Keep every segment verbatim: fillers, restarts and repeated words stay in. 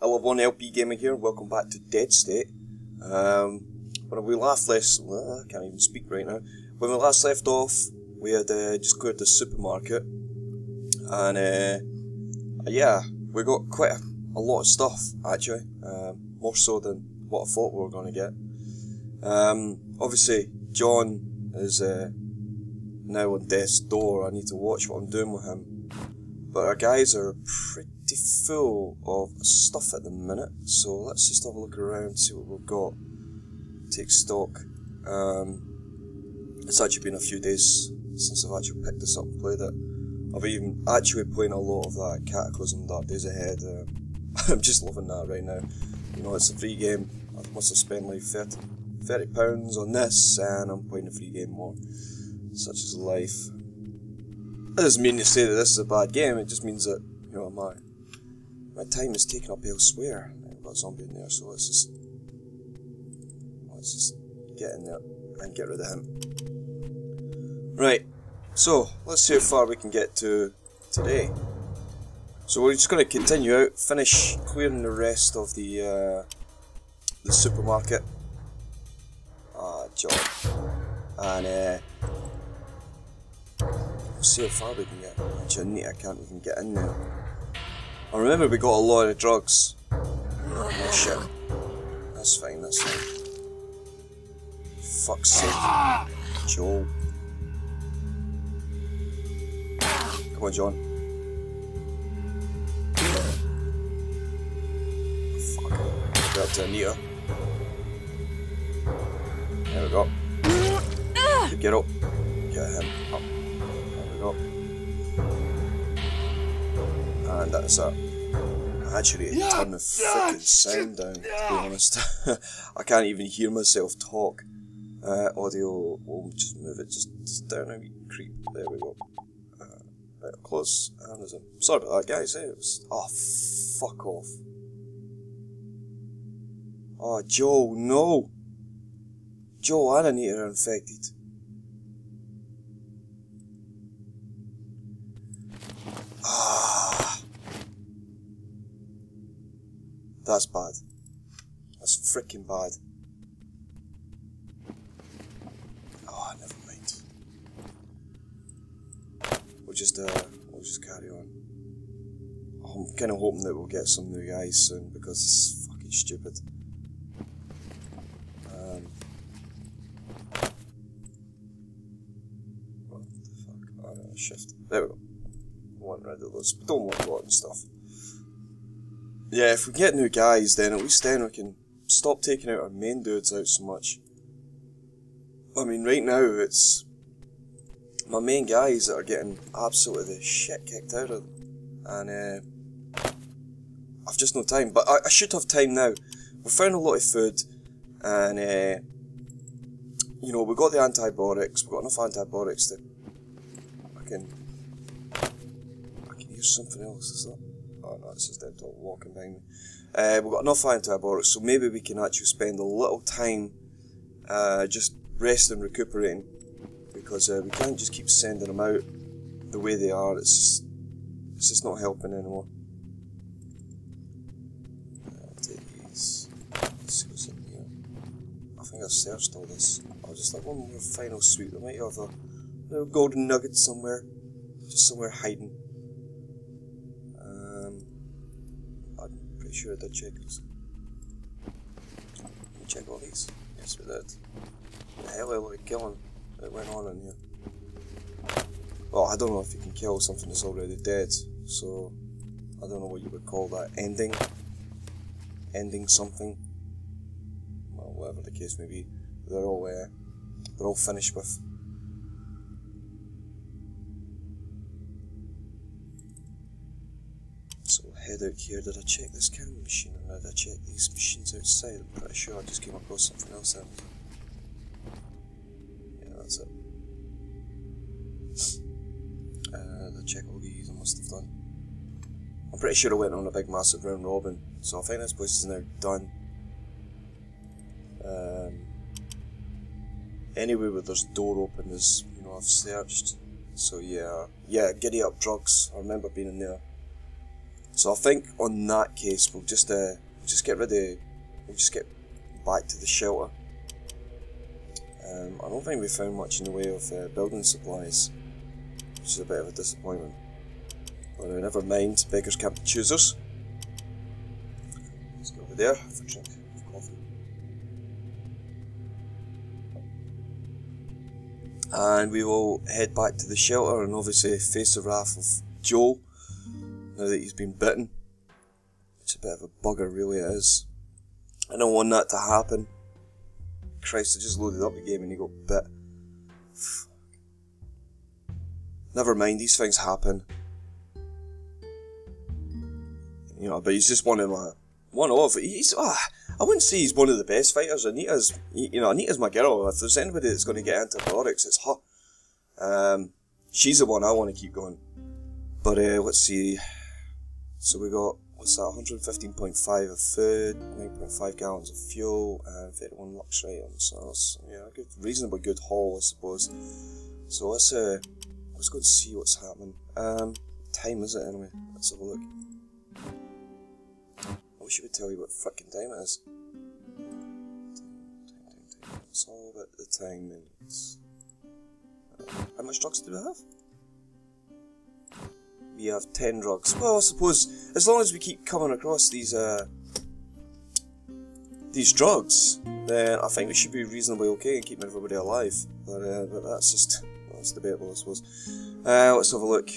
I love one L P Gamer here, welcome back to Dead State. Um, when we last left, uh, I can't even speak right now. When we last left off, we had uh, just cleared the supermarket. And uh, yeah, we got quite a, a lot of stuff actually, um, more so than what I thought we were going to get. Um, obviously, John is uh, now on death's door. I need to watch what I'm doing with him. But our guys are pretty full of stuff at the minute, so let's just have a look around, see what we've got, take stock. Um, it's actually been a few days since I've actually picked this up and played it. I've even actually playing a lot of that Cataclysm, that Days Ahead. Uh, I'm just loving that right now. You know, it's a free game. I must have spent like thirty pounds on this, and I'm playing a free game more. Such is life. That doesn't mean to say that this is a bad game, it just means that, you know, my my time is taken up elsewhere. I've got a zombie in there, so let's just let's just get in there and get rid of him. Right, so let's see how far we can get to today. So we're just going to continue out, finish clearing the rest of the uh, the supermarket. Ah, job. And uh, see how far we can get. Actually, I, need, I can't even get in there. I remember we got a lot of drugs. Oh shit. That's fine, that's fine. Fuck's sake. Joel. Come on, John. Fuck. Get up to Anita. There we go. Get up. Get him up. Up. And that's that. I actually turned the frickin' sound down, to be honest. I can't even hear myself talk. Uh, audio, we'll just move it just, just down a wee creep. There we go. Uh, right up close. And there's a, sorry about that, guys. It was, oh, fuck off. Oh, Joe, no! Joe and Anita are infected. That's bad. That's freaking bad. Oh, never mind. We'll just, uh, we'll just carry on. Oh, I'm kind of hoping that we'll get some new guys soon because it's fucking stupid. Um, what the fuck? Oh, no, shift. There we go. Want rid of those, but don't want rotten stuff. Yeah, if we get new guys, then at least then we can stop taking out our main dudes out so much. I mean, right now it's my main guys that are getting absolutely the shit kicked out of them, and uh, I've just no time. But I, I should have time now. We found a lot of food, and uh, you know, we got the antibiotics. We got enough antibiotics to fucking. I can hear something else. Is that? Oh no, this is dead dog walking behind me. Uh, we've got enough antibiotics, so maybe we can actually spend a little time uh, just resting, recuperating, because uh, we can't just keep sending them out the way they are. It's just, it's just not helping anymore. I'll take these. Let's see what's in here. I think I've searched all this. I'll just have one more final sweep. There might have a little golden nugget somewhere, just somewhere hiding. Sure, I did check these. Did we check all these? Yes, we did. The hell out of killing that went on in here. Well, I don't know if you can kill something that's already dead, so I don't know what you would call that. Ending? Ending something? Well, whatever the case may be, they're all uh, they're all finished with. Head out here. Did I check this cannon machine or did I check these machines outside? I'm pretty sure I just came across something else there. Yeah, that's it. Uh, did I check all these? I must have done. I'm pretty sure I went on a big massive round robin, so I think this place is now done. Um, anyway, where there's a door open is, you know, I've searched. So yeah, yeah, giddy up drugs. I remember being in there. So I think on that case we'll just uh, just get rid of, we'll just get back to the shelter. Um, I don't think we found much in the way of uh, building supplies, which is a bit of a disappointment. Well, no, never mind, beggars can't be choosers. Let's go over there, have a drink of coffee. And we will head back to the shelter and obviously face the wrath of Joel, now that he's been bitten. It's a bit of a bugger, really it is. I don't want that to happen. Christ, I just loaded up the game and he got bit. Never mind, these things happen. You know, but he's just one of my, one of, he's, ah, I wouldn't say he's one of the best fighters. Anita's, you know, Anita's my girl. If there's anybody that's going to get antibiotics, it's her. Um, she's the one I want to keep going. But, uh, let's see. So we got, what's that, one hundred fifteen point five of food, nine point five gallons of fuel, and thirty-one luxury items. So that's, yeah, a good, reasonably good haul, I suppose. So let's, uh, let's go and see what's happening. Um, what time is it anyway? Let's have a look. I wish it would tell you what frickin' time it is. Time, time, time, time. It's all about the time minutes. Uh, how much drugs do we have? We have ten drugs. Well, I suppose as long as we keep coming across these uh, these drugs, then I think we should be reasonably okay in keeping everybody alive. But, uh, but that's just, that's debatable, I suppose. Uh, let's have a look.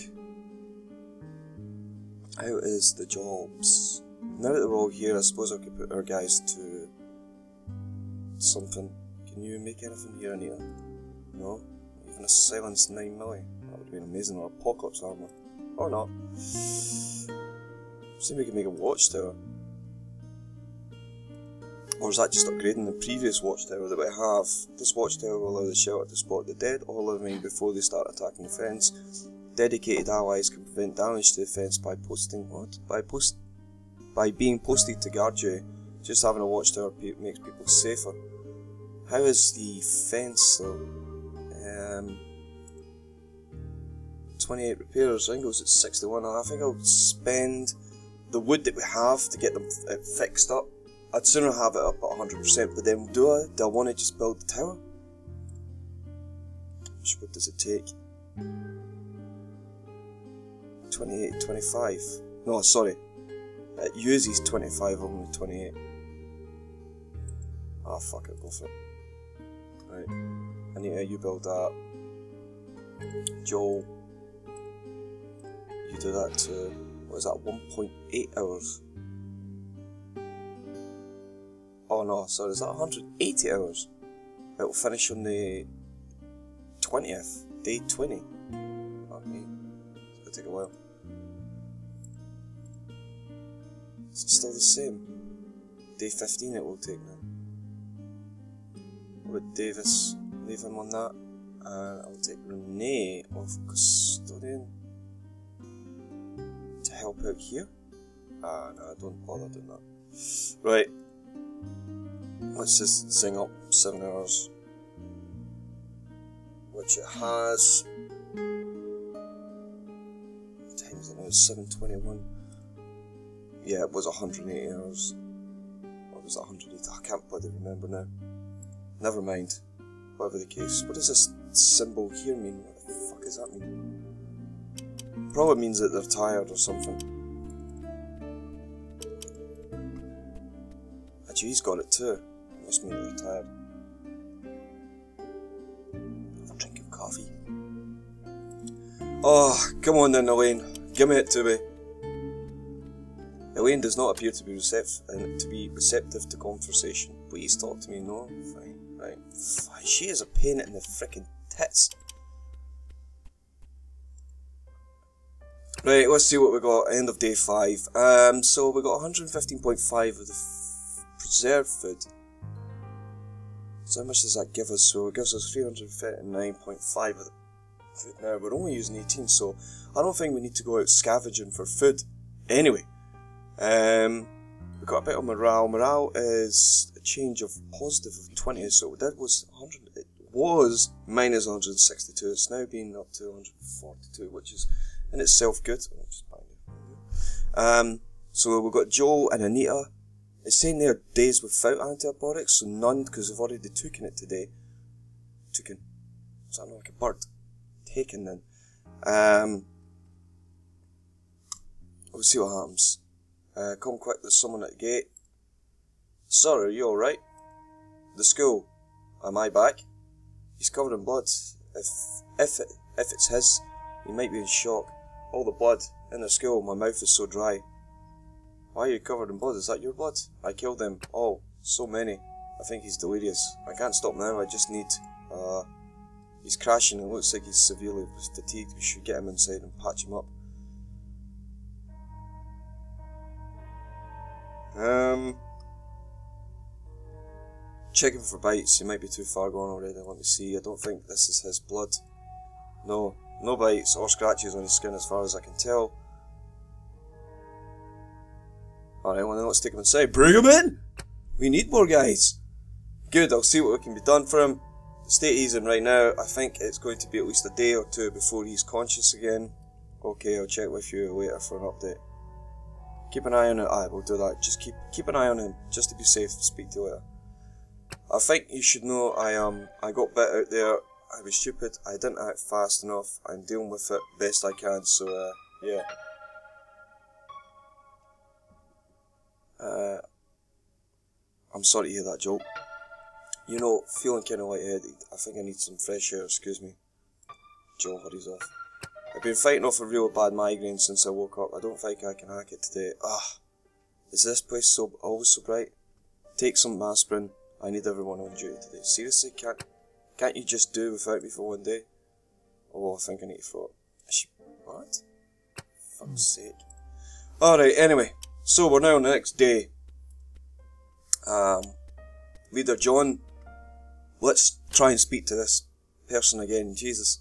How is the jobs? Now that we're all here, I suppose I could put our guys to something. Can you make anything here, Anita? No? Even a silenced nine milli. That would have been amazing, or apocalypse armor. Or not. See if we can make a watchtower. Or is that just upgrading the previous watchtower that we have? This watchtower will allow the shelter to spot the dead or living before they start attacking the fence. Dedicated allies can prevent damage to the fence by posting what? By post, by being posted to guard you. Just having a watchtower makes people safer. How is the fence though? Um, twenty-eight repairs. I think it was at sixty-one. I think I'll spend the wood that we have to get them uh, fixed up. I'd sooner have it up at one hundred percent. But then do I? Do I want to just build the tower? Which wood does it take? twenty-eight, twenty-five. No, sorry. It uses twenty-five only twenty-eight. Ah, oh, fuck it, go for it. Right. Anita, you build that. Joel, you do that to, what is that, one point eight hours? Oh no, sorry, is that one hundred eighty hours? It will finish on the twentieth, day twenty. Okay. Take a while. Is it still the same? Day fifteen it will take now. With Davis, leave him on that. And I'll take Renee off Custodian to help out here. Ah, no, I don't bother doing that. Right. Let's just sing up seven hours. Which it has. seven twenty-one. Yeah, it was one hundred eighty hours. Or was it one hundred eighty? I can't bloody remember now. Never mind. Whatever the case. What does this symbol here mean? What the fuck does that mean? Probably means that they're tired or something. Actually, he's got it too. It must mean they're tired. Have a drink of coffee. Oh, come on then, Elaine. Give it to me. Elaine does not appear to be receptive and to be receptive to conversation. Please talk to me. No, fine, right. Fine. She is a pain in the frickin' tits. Right, let's see what we got. End of day five. Um, so we got one hundred fifteen point five of the f preserved food. So how much does that give us? So it gives us three hundred thirty-nine point five of the food now. We're only using eighteen, so I don't think we need to go out scavenging for food anyway. Um, we've got a bit of morale. Morale is a change of positive of twenty, so that was one hundred, it was minus one hundred sixty-two, it's now been up to one hundred forty-two, which is in itself good. Um, so we've got Joel and Anita. It's saying they're days without antibiotics, so none, because they've already taken it today. Taken. Sounded like a bird. Taken then. Um, we'll see what happens. Uh, come quick, there's someone at the gate. Sir, are you alright? The school. Am I back? He's covered in blood. If, if, it, if it's his, he might be in shock. All the blood in the school, my mouth is so dry. Why are you covered in blood? Is that your blood? I killed them. Oh, so many. I think he's delirious. I can't stop now, I just need... Uh, he's crashing and looks like he's severely fatigued. We should get him inside and patch him up. Um... Check him for bites. He might be too far gone already. Let me see. I don't think this is his blood. No. No bites or scratches on his skin as far as I can tell. Alright, well then let's take him inside. Bring him in! We need more guys! Good, I'll see what can be done for him. Stay easy right now. I think it's going to be at least a day or two before he's conscious again. Okay, I'll check with you later for an update. Keep an eye on it. Aye, we'll do that. Just keep keep an eye on him, just to be safe. Speak to you later. I think you should know I um I got bit out there. I was stupid. I didn't act fast enough. I'm dealing with it best I can, so uh, yeah. Uh, I'm sorry to hear that, Joel. You know, feeling kind of lightheaded. I think I need some fresh air, excuse me. Joel hurries off. I've been fighting off a real bad migraine since I woke up. I don't think I can hack it today. Ah, is this place so always so bright? Take some aspirin. I need everyone on duty today. Seriously, can't can't you just do without me for one day? Oh, I think I need to throw up. Is she... what? For fuck's sake. Alright, anyway. So we're now on the next day. Um, Leader John, let's try and speak to this person again, Jesus.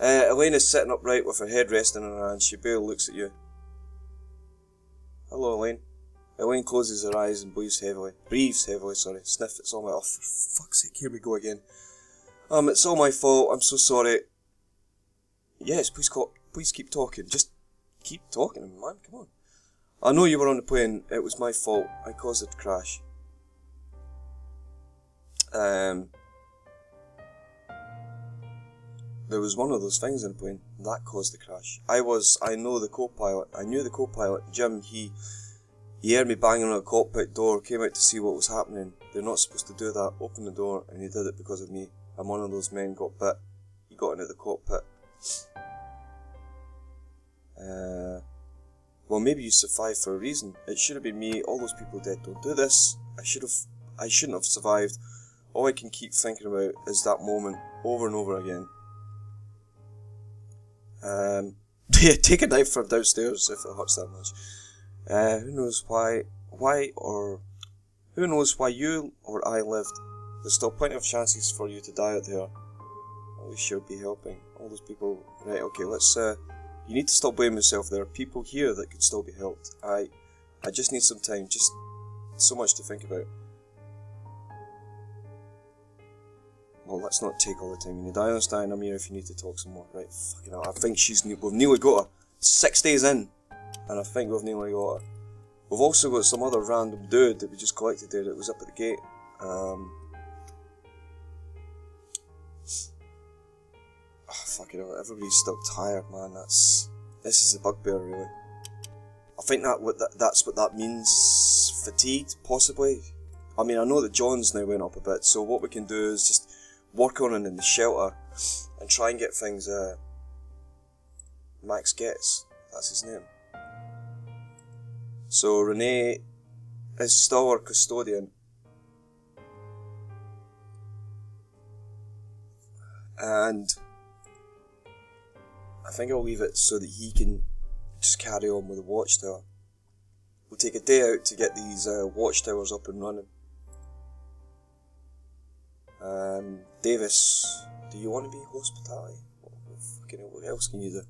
Uh, Elaine is sitting upright with her head resting on her hand. She barely looks at you. Hello, Elaine. Elaine closes her eyes and breathes heavily. Breathes heavily, sorry. Sniff, it's all my... Oh, for fuck's sake, here we go again. Um, it's all my fault, I'm so sorry. Yes, please call, please keep talking. Just keep talking, man, come on. I know you were on the plane, it was my fault. I caused the crash. Um, there was one of those things in the plane, that caused the crash. I was, I know the co-pilot, I knew the co-pilot, Jim, he... He heard me banging on a cockpit door, came out to see what was happening. They're not supposed to do that, opened the door, and he did it because of me. I'm one of those men, got bit. He got into the cockpit. Uh, well, maybe you survived for a reason. It should have been me, all those people dead, don't do this. I should have, I shouldn't have survived. All I can keep thinking about is that moment, over and over again. Um, yeah, take a knife from downstairs if it hurts that much. Uh, who knows why, why or, who knows why you or I lived. There's still plenty of chances for you to die out there. We should be helping all those people. Right, okay, let's, uh, you need to stop blaming yourself. There are people here that can still be helped. I, I just need some time, just so much to think about. Well, let's not take all the time you need. I understand, I'm here if you need to talk some more. Right, fucking hell, I think she's, we've nearly got her. Six days in. And I think we've nearly got her. We've also got some other random dude that we just collected there that was up at the gate. Um, oh, fucking hell, everybody's still tired, man. That's this is a bugbear, really. I think that what that, that's what that means. Fatigued, possibly. I mean, I know that John's now went up a bit, so what we can do is just work on it in the shelter and try and get things. Uh, Max Getz, that's his name. So Renee is still our custodian. And I think I'll leave it so that he can just carry on with the watchtower. We'll take a day out to get these uh, watchtowers up and running. Um, Davis, do you want to be hospitality? What, fucking, what else can you do?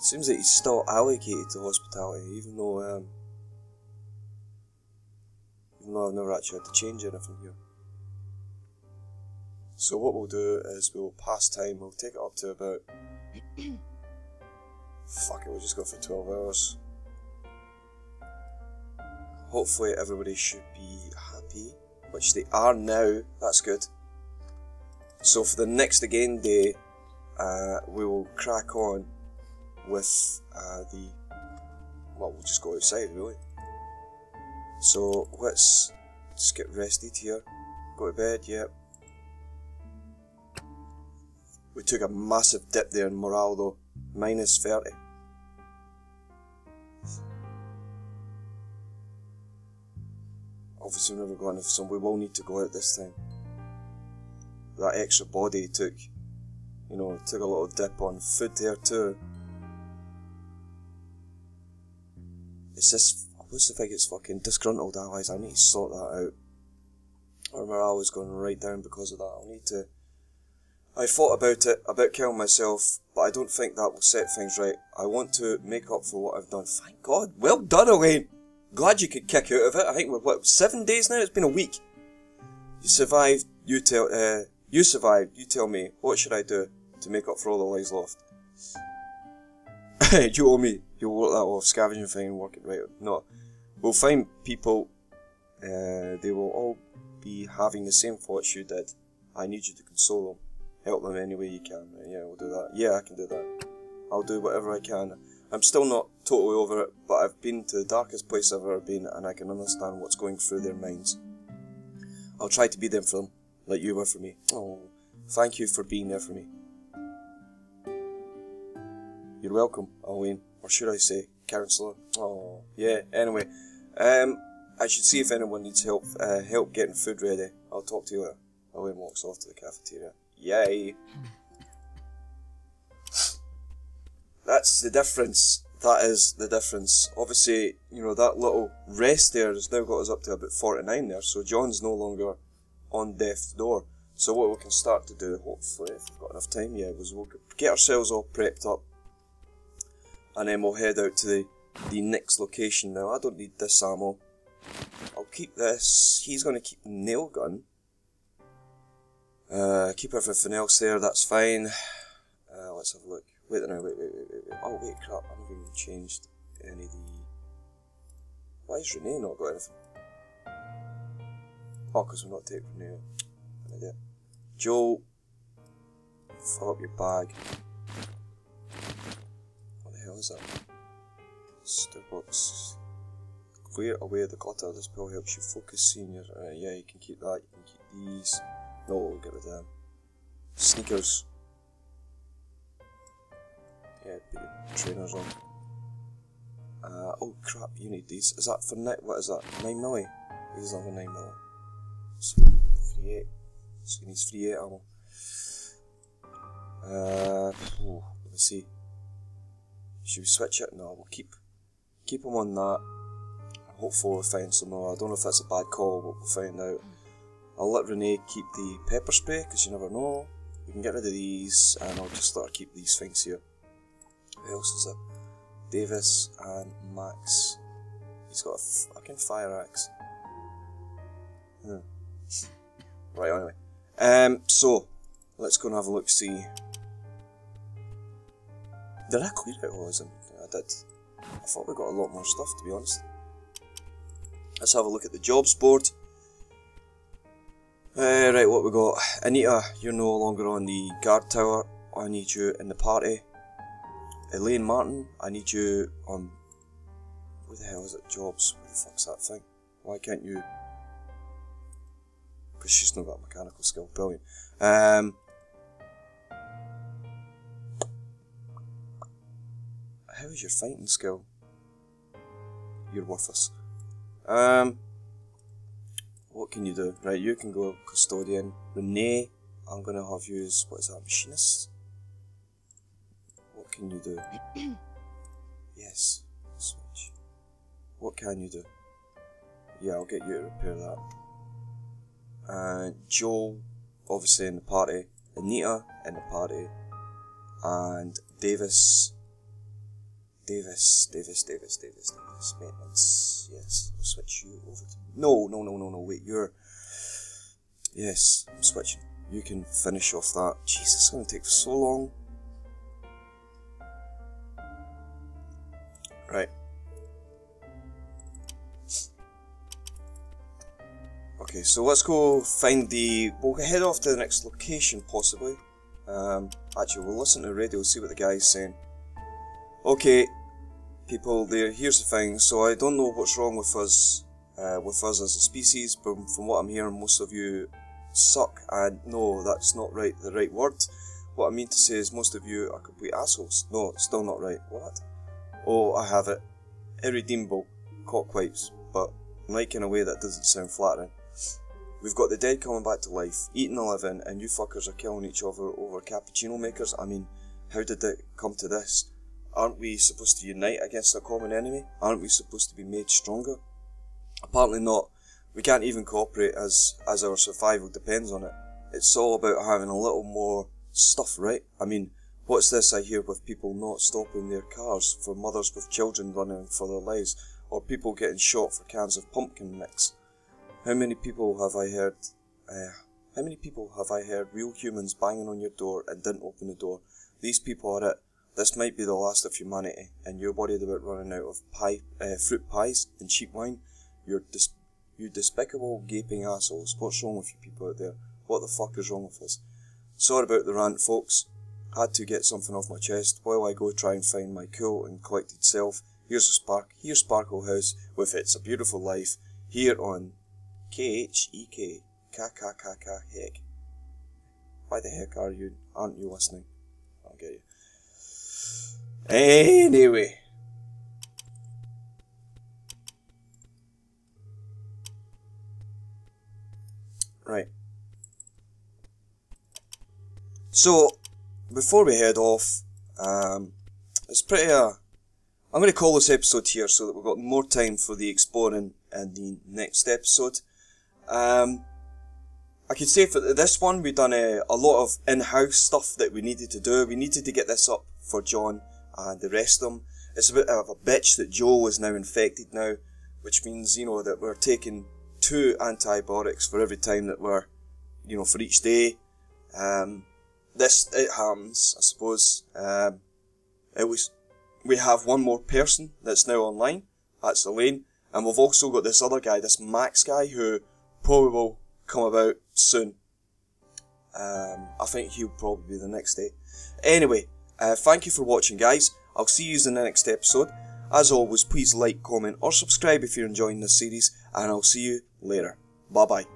It seems that he's still allocated to hospitality, even though, um, even though I've never actually had to change anything here. So what we'll do is we'll pass time, we'll take it up to about... fuck it, we'll just go for twelve hours. hopefully everybody should be happy, which they are now. That's good. So for the next again day, uh, we will crack on with uh, the, well, we'll just go outside really. So let's just get rested here, go to bed, yep. We took a massive dip there in morale though, minus thirty. Obviously we're never going to, so we will need to go out this time. That extra body took, you know, took a little dip on food there too. It's just, what's the thing, it's fucking disgruntled allies. I need to sort that out. Our morale is going right down because of that. I'll need to, I thought about it, about killing myself, but I don't think that will set things right. I want to make up for what I've done. Thank God, well done Elaine! Glad you could kick out of it. I think we're, what, seven days now? It's been a week. You survived, you tell, uh, you survived, you tell me, what should I do to make up for all the lies lost? You owe me. You'll work that off scavenging thing and work it right. No, we'll find people. Uh, they will all be having the same thoughts you did. I need you to console them, help them any way you can. Right? Yeah, we'll do that. Yeah, I can do that. I'll do whatever I can. I'm still not totally over it, but I've been to the darkest place I've ever been, and I can understand what's going through their minds. I'll try to be there for them, like you were for me. Oh, thank you for being there for me. You're welcome, Owen. Or should I say, counselor? Oh, yeah. Anyway, um, I should see if anyone needs help. Uh, help getting food ready. I'll talk to you later. Owen walks off to the cafeteria. Yay! That's the difference. That is the difference. Obviously, you know, that little rest there has now got us up to about forty-nine there. So John's no longer on death's door. So what we can start to do, hopefully, if we've got enough time, yeah, is we'll get ourselves all prepped up. And then we'll head out to the, the next location now. I don't need this ammo. I'll keep this. He's going to keep the nail gun. Uh, keep everything else there, that's fine. Uh, let's have a look. Wait, no, wait, wait, wait, wait, wait. Oh, wait, crap. I haven't even changed any of the... Why is Renee not got anything? Oh, because we're not taking Renee. An idea. Joel, fill up your bag. Is that? Stirbox. Clear away the clutter. This pill helps you focus, senior. Uh, yeah, you can keep that. You can keep these. No, we'll get rid of them. Sneakers. Yeah, put your trainers on. Uh, oh crap, you need these. Is that for net? What is that? nine milli? These are for nine milli. So, three eight. So, he needs three eight ammo. Uh, oh, let me see. Should we switch it? No, we'll keep keep him on that. Hopefully we'll find some more. I don't know if that's a bad call, but we'll find out. I'll let Renee keep the pepper spray, because you never know. We can get rid of these, and I'll just let her keep these things here. Who else is it? Davis and Max. He's got a fucking fire axe. Hmm. Right, anyway. Um, so, let's go and have a look, see. Did I clear out all of them? I did. I thought we got a lot more stuff, to be honest. Let's have a look at the jobs board. Uh, right, what we got? Anita, you're no longer on the guard tower. I need you in the party. Elaine Martin, I need you on... Where the hell is it? Jobs. Where the fuck's that thing? Why can't you... Because she's not got a mechanical skill. Brilliant. Um... How is your fighting skill? You're worthless. Um, what can you do? Right, you can go custodian. Renee, I'm gonna have you as, what is that, machinist? What can you do? Yes, switch. What can you do? Yeah, I'll get you to repair that. Uh, Joel, obviously in the party. Anita, in the party. And Davis. Davis, Davis, Davis, Davis, Davis, maintenance, yes, I'll switch you over to... No, no, no, no, no, wait, you're... Yes, I'm switching. You can finish off that. Jesus, it's going to take so long. Right. Okay, so let's go find the... We'll head off to the next location, possibly. Um, actually, we'll listen to the radio, see what the guy's saying. Okay, people there, here's the thing. So I don't know what's wrong with us, uh, with us as a species, but from what I'm hearing, most of you suck. And no, that's not right, the right word. What I mean to say is most of you are complete assholes. No, it's still not right. What? Oh, I have it. Irredeemable cockwipes, but like in a way that doesn't sound flattering. We've got the dead coming back to life, eating the living, and you fuckers are killing each other over cappuccino makers. I mean, how did it come to this? Aren't we supposed to unite against a common enemy? Aren't we supposed to be made stronger? Apparently not. We can't even cooperate as, as our survival depends on it. It's all about having a little more stuff, right? I mean, what's this I hear with people not stopping their cars for mothers with children running for their lives, or people getting shot for cans of pumpkin mix? How many people have I heard, uh, how many people have I heard real humans banging on your door and didn't open the door? These people are it. This might be the last of humanity, and you're worried about running out of pie, uh, fruit pies and cheap wine? You're dis you despicable, gaping assholes. What's wrong with you people out there? What the fuck is wrong with us? Sorry about the rant, folks. Had to get something off my chest. While I go try and find my cool and collected self, here's a spark, here's Sparkle House with It's a Beautiful Life, here on... K H E K K K K K. Why the heck are you? Aren't you listening? I'll get you. Anyway. Right. So, before we head off, um, it's pretty. Uh, I'm going to call this episode here so that we've got more time for the exploring in the next episode. Um, I could say for this one we've done a, a lot of in-house stuff that we needed to do. We needed to get this up for John and the rest of them. It's a bit of a bitch that Joel is now infected now, which means, you know, that we're taking two antibiotics for every time that we're, you know, for each day. Um, this, it happens, I suppose. Um, it was, we have one more person that's now online, that's Elaine. And we've also got this other guy, this Max guy, who probably will come about soon. Um, I think he'll probably be the next day. Anyway, uh, thank you for watching, guys. I'll see you in the next episode. As always, please like, comment, or subscribe if you're enjoying this series. And I'll see you later. Bye-bye.